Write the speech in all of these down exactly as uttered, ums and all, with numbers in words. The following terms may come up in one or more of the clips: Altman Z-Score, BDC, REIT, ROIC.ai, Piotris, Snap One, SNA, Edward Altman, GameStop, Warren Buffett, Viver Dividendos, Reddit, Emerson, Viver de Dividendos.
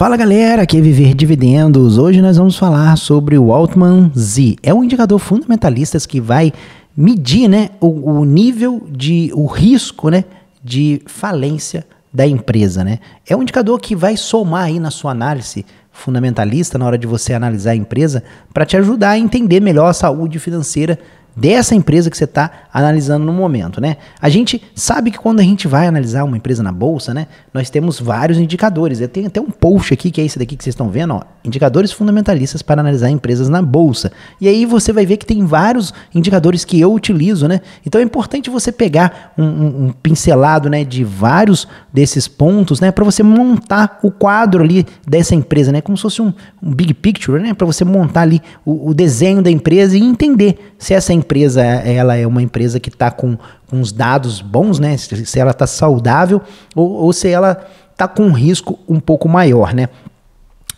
Fala galera, aqui é Viver Dividendos. Hoje nós vamos falar sobre o Altman Z. É um indicador fundamentalista que vai medir, né, o, o nível de o risco, né, de falência da empresa, né? É um indicador que vai somar aí na sua análise fundamentalista na hora de você analisar a empresa para te ajudar a entender melhor a saúde financeira dessa empresa que você está analisando no momento, né? A gente sabe que quando a gente vai analisar uma empresa na bolsa, né, nós temos vários indicadores. Eu tenho até um post aqui, que é esse daqui que vocês estão vendo, ó, indicadores fundamentalistas para analisar empresas na bolsa. E aí você vai ver que tem vários indicadores que eu utilizo, né? Então é importante você pegar um, um, um pincelado, né, de vários desses pontos, né, para você montar o quadro ali dessa empresa, né, como se fosse um, um big picture, né, para você montar ali o, o desenho da empresa e entender se essa empresa ela é uma empresa que está com uns dados bons, né? Se, se ela está saudável ou, ou se ela está com um risco um pouco maior, né?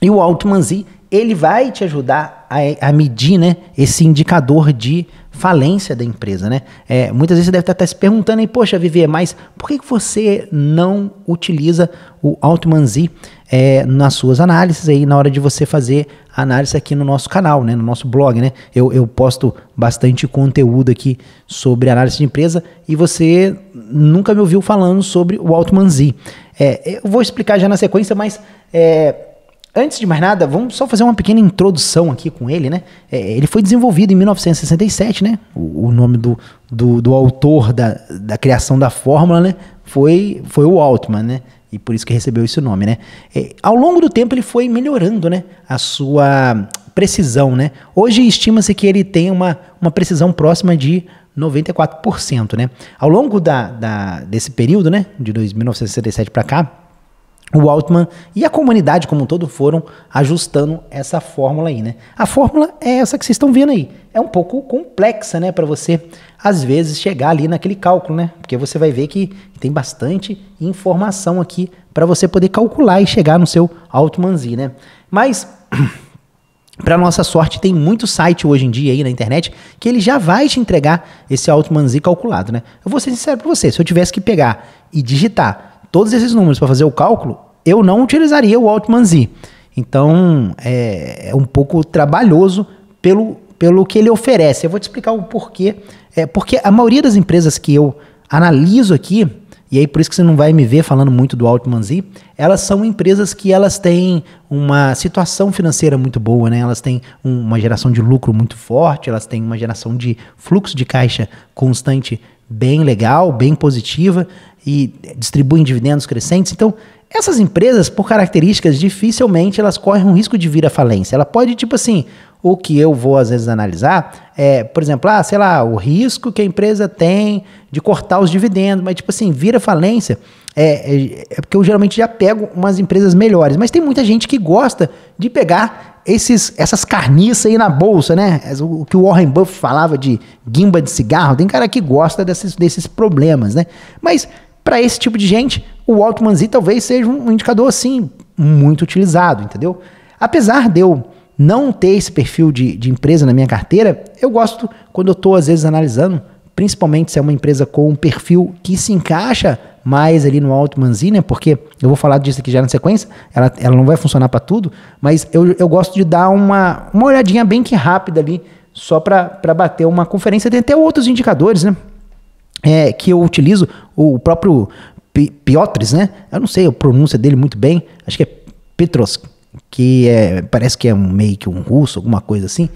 E o Altman Z, ele vai te ajudar a, a medir, né, esse indicador de falência da empresa, né? É, muitas vezes você deve estar se perguntando aí, poxa, Viver, mas por que você não utiliza o Altman Z é, nas suas análises aí na hora de você fazer análise aqui no nosso canal, né, no nosso blog, né? Eu, eu posto bastante conteúdo aqui sobre análise de empresa e você nunca me ouviu falando sobre o Altman Z. É, eu vou explicar já na sequência, mas é, antes de mais nada, vamos só fazer uma pequena introdução aqui com ele, né? É, ele foi desenvolvido em mil novecentos e sessenta e sete, né? O, o nome do, do, do autor da, da criação da fórmula, né, foi, foi o Altman, né? E por isso que recebeu esse nome, né? É, ao longo do tempo ele foi melhorando, né, a sua precisão, né? Hoje estima-se que ele tem uma, uma precisão próxima de noventa e quatro por cento, né? Ao longo da, da, desse período, né, de mil novecentos e sessenta e sete para cá, o Altman e a comunidade como um todo foram ajustando essa fórmula aí, né? A fórmula é essa que vocês estão vendo aí. É um pouco complexa, né, para você, às vezes, chegar ali naquele cálculo, né? Porque você vai ver que tem bastante informação aqui para você poder calcular e chegar no seu Altman Z, né? Mas, para nossa sorte, tem muito site hoje em dia aí na internet que ele já vai te entregar esse Altman Z calculado, né? Eu vou ser sincero para você, se eu tivesse que pegar e digitar todos esses números para fazer o cálculo, eu não utilizaria o Altman Z. Então, é, é um pouco trabalhoso pelo, pelo que ele oferece. Eu vou te explicar o porquê. É, porque a maioria das empresas que eu analiso aqui, e aí por isso que você não vai me ver falando muito do Altman Z, elas são empresas que elas têm uma situação financeira muito boa, né? Elas têm uma geração de lucro muito forte, elas têm uma geração de fluxo de caixa constante bem legal, bem positiva, e distribuem dividendos crescentes. Então, essas empresas, por características, dificilmente elas correm um risco de vir à falência. Ela pode, tipo assim, o que eu vou às vezes analisar é, por exemplo, ah, sei lá, o risco que a empresa tem de cortar os dividendos, mas tipo assim, vir à falência é, é, é porque eu geralmente já pego umas empresas melhores. Mas tem muita gente que gosta de pegar esses, essas carniças aí na bolsa, né? O que o Warren Buffett falava de guimba de cigarro. Tem cara que gosta desses, desses problemas, né? Mas para esse tipo de gente, o Altman Z talvez seja um indicador, assim, muito utilizado, entendeu? Apesar de eu não ter esse perfil de, de empresa na minha carteira, eu gosto, quando eu estou, às vezes, analisando, principalmente se é uma empresa com um perfil que se encaixa mais ali no Altman Z, né? Porque eu vou falar disso aqui já na sequência, ela, ela não vai funcionar para tudo, mas eu, eu gosto de dar uma, uma olhadinha bem que rápida ali, só para bater uma conferência. Tem até outros indicadores, né? É, que eu utilizo, o próprio Piotris, né? Eu não sei a pronúncia dele muito bem, acho que é Piotris, que é, parece que é um, meio que um russo, alguma coisa assim,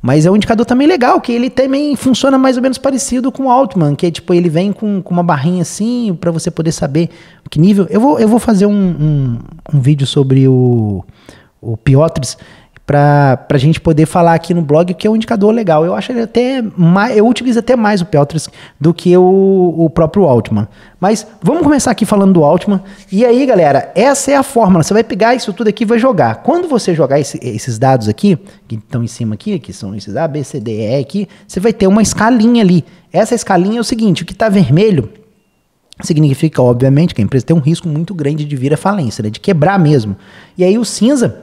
mas é um indicador também legal, que ele também funciona mais ou menos parecido com o Altman, que é tipo, ele vem com, com uma barrinha assim, para você poder saber que nível. Eu vou, eu vou fazer um, um, um vídeo sobre o, o Piotris, para a gente poder falar aqui no blog, que é um indicador legal. Eu acho ele até mais, eu utilizo até mais o Piotris do que o, o próprio Altman. Mas vamos começar aqui falando do Altman. E aí, galera, essa é a fórmula. Você vai pegar isso tudo aqui e vai jogar. Quando você jogar esse, esses dados aqui, que estão em cima aqui, que são esses A, B, C, D, E aqui, você vai ter uma escalinha ali. Essa escalinha é o seguinte, o que está vermelho significa, obviamente, que a empresa tem um risco muito grande de vir à falência, né? De quebrar mesmo. E aí o cinza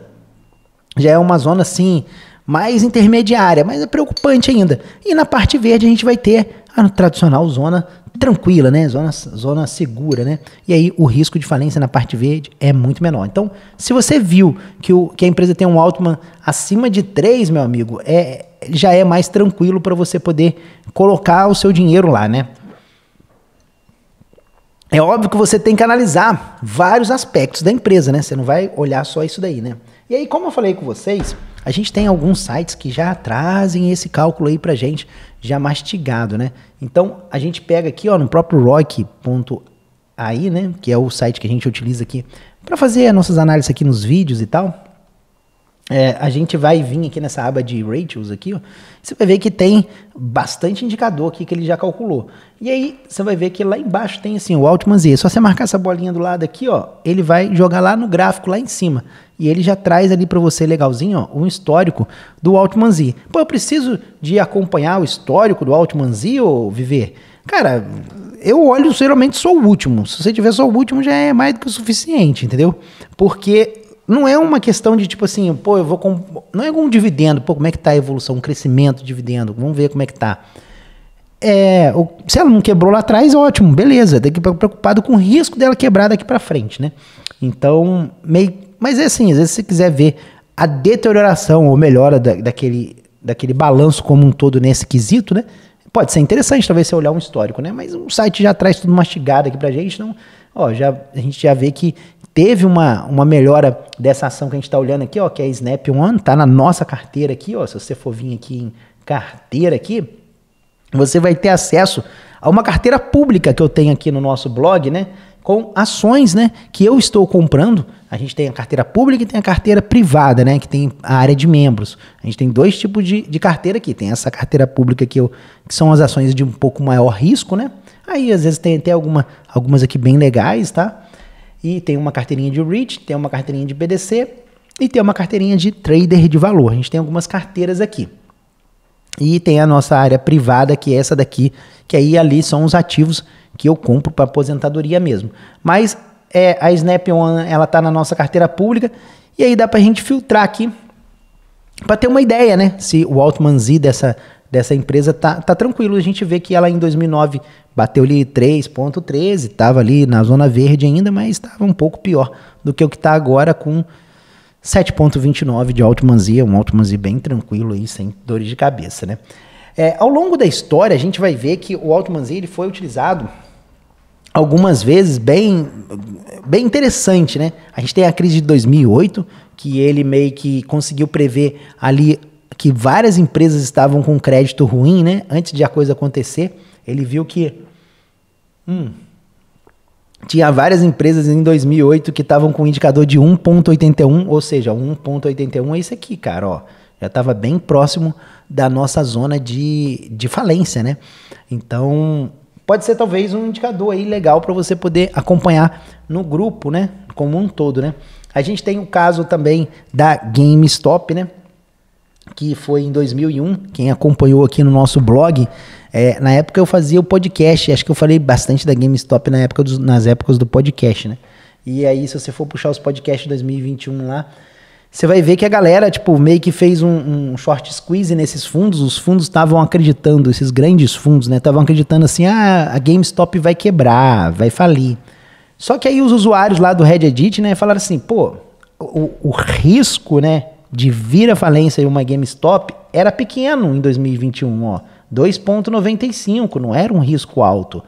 já é uma zona, assim, mais intermediária, mas é preocupante ainda. E na parte verde a gente vai ter Mercado tradicional, zona tranquila, né? Zona, zona segura, né? E aí o risco de falência na parte verde é muito menor. Então, se você viu que, o, que a empresa tem um Altman acima de três, meu amigo, é, já é mais tranquilo para você poder colocar o seu dinheiro lá, né? É óbvio que você tem que analisar vários aspectos da empresa, né? Você não vai olhar só isso daí, né? E aí, como eu falei com vocês, a gente tem alguns sites que já trazem esse cálculo aí pra gente, já mastigado, né? Então, a gente pega aqui, ó, no próprio R O I C ponto a i, né? Que é o site que a gente utiliza aqui para fazer as nossas análises aqui nos vídeos e tal. É, a gente vai vir aqui nessa aba de Ratios aqui, ó, você vai ver que tem bastante indicador aqui que ele já calculou. E aí você vai ver que lá embaixo tem assim o Altman Z. Só você marcar essa bolinha do lado aqui, ó, ele vai jogar lá no gráfico, lá em cima. E ele já traz ali para você legalzinho, ó, um histórico do Altman Z. Pô, eu preciso de acompanhar o histórico do Altman Z ou Viver? Cara, eu olho geralmente só o último. Se você tiver só o último já é mais do que o suficiente, entendeu? Porque... não é uma questão de tipo assim, pô, eu vou... com... não é um dividendo, pô, como é que tá a evolução, um crescimento, dividendo, vamos ver como é que tá. É, o... se ela não quebrou lá atrás, ótimo, beleza, tem que ficar preocupado com o risco dela quebrar daqui pra frente, né? Então, meio... mas é assim, às vezes se você quiser ver a deterioração ou melhora da, daquele, daquele balanço como um todo nesse quesito, né? Pode ser interessante, talvez, você olhar um histórico, né? Mas o site já traz tudo mastigado aqui pra gente, então, ó, já, a gente já vê que teve uma, uma melhora dessa ação que a gente está olhando aqui, ó, que é a Snap One, tá na nossa carteira aqui, ó. Se você for vir aqui em carteira aqui, você vai ter acesso a uma carteira pública que eu tenho aqui no nosso blog, né? Com ações, né? Que eu estou comprando. A gente tem a carteira pública e tem a carteira privada, né? Que tem a área de membros. A gente tem dois tipos de, de carteira aqui. Tem essa carteira pública que, eu, que são as ações de um pouco maior risco, né? Aí às vezes tem até alguma, algumas aqui bem legais, tá? E tem uma carteirinha de R E I T, tem uma carteirinha de B D C e tem uma carteirinha de trader de valor. A gente tem algumas carteiras aqui. E tem a nossa área privada, que é essa daqui, que aí ali são os ativos que eu compro para aposentadoria mesmo. Mas é, a Snap One, ela tá na nossa carteira pública e aí dá para a gente filtrar aqui para ter uma ideia, né? Se o Altman Z dessa... dessa empresa tá, tá tranquilo, a gente vê que ela em dois mil e nove bateu ali três ponto treze, estava ali na zona verde ainda, mas estava um pouco pior do que o que está agora com sete ponto vinte e nove de Altman Z, um Altman Z bem tranquilo aí, sem dores de cabeça, né? É, ao longo da história a gente vai ver que o Altman Z ele foi utilizado algumas vezes bem, bem interessante, né? A gente tem a crise de dois mil e oito, que ele meio que conseguiu prever ali que várias empresas estavam com crédito ruim, né? Antes de a coisa acontecer, ele viu que hum, tinha várias empresas em dois mil e oito que estavam com um indicador de um ponto oitenta e um, ou seja, um ponto oitenta e um é isso aqui, cara, ó. Já estava bem próximo da nossa zona de, de falência, né? Então, pode ser talvez um indicador aí legal para você poder acompanhar no grupo, né? Como um todo, né? A gente tem o caso também da GameStop, né? Que foi em dois mil e um, quem acompanhou aqui no nosso blog, é, na época eu fazia o podcast, acho que eu falei bastante da GameStop na época dos, nas épocas do podcast, né? E aí, se você for puxar os podcasts de dois mil e vinte e um lá, você vai ver que a galera, tipo, meio que fez um, um short squeeze nesses fundos, os fundos estavam acreditando, esses grandes fundos, né? Estavam acreditando assim, ah, a GameStop vai quebrar, vai falir. Só que aí os usuários lá do Reddit, né, falaram assim, pô, o, o risco, né, de vir a falência de uma GameStop era pequeno em dois mil e vinte e um, ó, dois ponto noventa e cinco, não era um risco alto.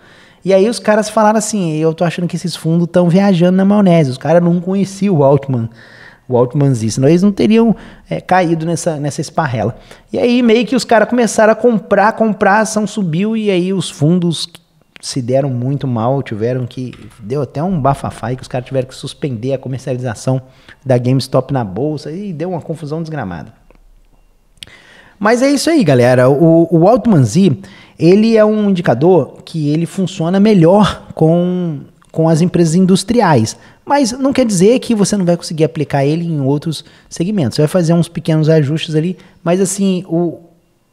E aí os caras falaram assim, eu tô achando que esses fundos estão viajando na maionese, os caras não conheciam o Altman, o Altman Z, senão eles não teriam é, caído nessa, nessa esparrela. E aí meio que os caras começaram a comprar, comprar, a ação subiu e aí os fundos se deram muito mal, tiveram que... deu até um bafafá e que os caras tiveram que suspender a comercialização da GameStop na bolsa e deu uma confusão desgramada. Mas é isso aí, galera. O, o Altman Z, ele é um indicador que ele funciona melhor com, com as empresas industriais, mas não quer dizer que você não vai conseguir aplicar ele em outros segmentos. Você vai fazer uns pequenos ajustes ali, mas assim, o,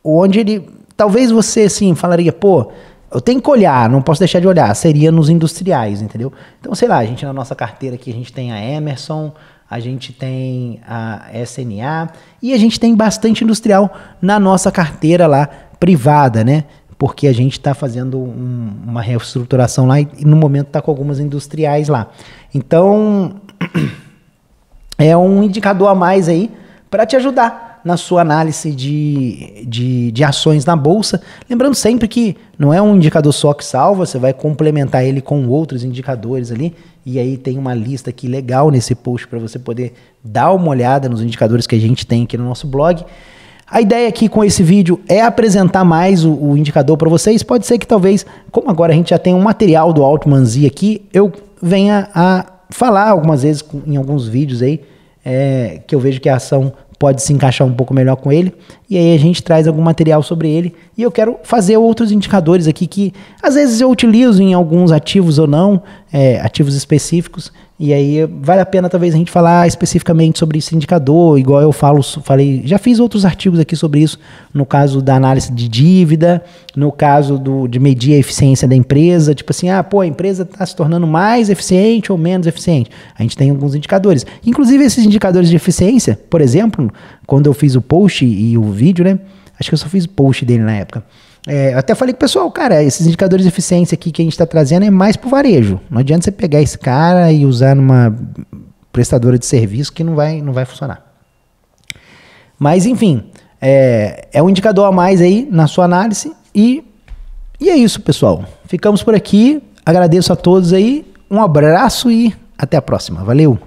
onde ele... talvez você, assim, falaria, pô... eu tenho que olhar, não posso deixar de olhar, seria nos industriais, entendeu? Então, sei lá, a gente na nossa carteira aqui, a gente tem a Emerson, a gente tem a S N A e a gente tem bastante industrial na nossa carteira lá privada, né? porque a gente está fazendo um, uma reestruturação lá e, e no momento está com algumas industriais lá. Então, é um indicador a mais aí para te ajudar na sua análise de, de, de ações na Bolsa. Lembrando sempre que não é um indicador só que salva, você vai complementar ele com outros indicadores ali. E aí tem uma lista aqui legal nesse post para você poder dar uma olhada nos indicadores que a gente tem aqui no nosso blog. A ideia aqui com esse vídeo é apresentar mais o, o indicador para vocês. Pode ser que talvez, como agora a gente já tem um material do Altman Z aqui, eu venha a falar algumas vezes em alguns vídeos aí, é, que eu vejo que a ação pode se encaixar um pouco melhor com ele. E aí a gente traz algum material sobre ele. E eu quero fazer outros indicadores aqui que às vezes eu utilizo em alguns ativos ou não, é, ativos específicos. E aí vale a pena talvez a gente falar especificamente sobre esse indicador, igual eu falo, falei, já fiz outros artigos aqui sobre isso, no caso da análise de dívida, no caso do, de medir a eficiência da empresa, tipo assim, ah, pô, a empresa está se tornando mais eficiente ou menos eficiente. A gente tem alguns indicadores. Inclusive esses indicadores de eficiência, por exemplo, quando eu fiz o post e o vídeo, né? Acho que eu só fiz o post dele na época. É, eu até falei com o pessoal, cara, esses indicadores de eficiência aqui que a gente está trazendo é mais pro varejo. Não adianta você pegar esse cara e usar numa prestadora de serviço que não vai, não vai funcionar. Mas, enfim, é, é um indicador a mais aí na sua análise. E, e é isso, pessoal. Ficamos por aqui. Agradeço a todos aí. Um abraço e até a próxima. Valeu!